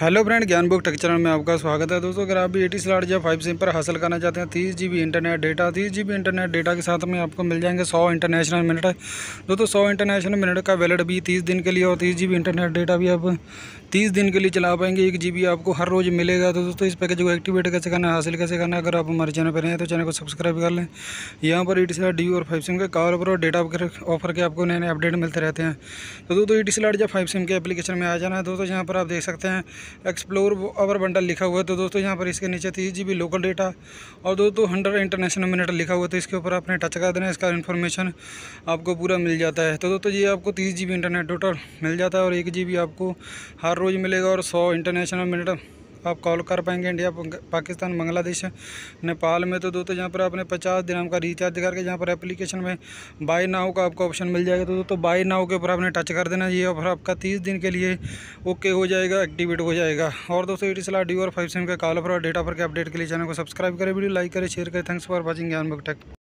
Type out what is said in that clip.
Hello friend, Gyanbook tech channel में आपका स्वागत है। दोस्तों, अगर आप भी एटीसलाट या 5 सिम पर हासिल करना चाहते हैं 30 GB internet data, 30 GB internet data के साथ में आपको मिल जाएंगे 100 इंटरनेशनल मिनट। दोस्तों, 100 इंटरनेशनल मिनट का वैलिड भी 30 दिन के लिए और 30 GB इंटरनेट डेटा भी आप 30 दिन के लिए चला पाएंगे। 1 GB आपको हर रोज़ मिलेगा। तो दोस्तों, इस पैकेज को एक्टिवेट कैसे करना है, हासिल कैसे करना है, अगर आप हमारे चैनल पर हैं तो चैनल को सब्सक्राइब कर लें। यहाँ पर एटीसलाट डी और 5 सिम के कॉल पर और डेटा ऑफर के आपको नए नए अपडेट मिलते रहते हैं। तो दोस्तों, एटीसलाट या 5 सिम के एप्लीकेशन में आ जाना है। दोस्तों, यहाँ पर आप देख सकते हैं एक्सप्लोर आवर बंडल लिखा हुआ है। तो दोस्तों, यहाँ पर इसके नीचे 30 GB लोकल डेटा और दोस्तों 100 इंटरनेशनल मिनट लिखा हुआ है। तो इसके ऊपर आपने टच कर देना, इसका इन्फॉर्मेशन आपको पूरा मिल जाता है। तो दोस्तों, ये आपको 30 GB इंटरनेट डेटा मिल जाता है और 1 GB आपको हर रोज़ मिलेगा और 100 इंटरनेशनल मिनट आप कॉल कर पाएंगे इंडिया, पाकिस्तान, बांग्लादेश, नेपाल में। तो दोस्तों, यहाँ पर आपने 50 दिनाम का रिचार्ज करके यहाँ पर एप्लीकेशन में बाय नाउ का आपको ऑप्शन मिल जाएगा। तो दोस्तों, बाय नाउ के ऊपर आपने टच कर देना, ये ऑफर आपका 30 दिन के लिए ओके हो जाएगा, एक्टिवेट हो जाएगा। और दोस्तों, एटीसलाट डी और 5 सिम के कॉल पर और डेटा पर के अपडेट के लिए चैनल को सब्सक्राइब करें, वीडियो लाइक करें, शेयर करें। Thanks for watching Gyanbook take.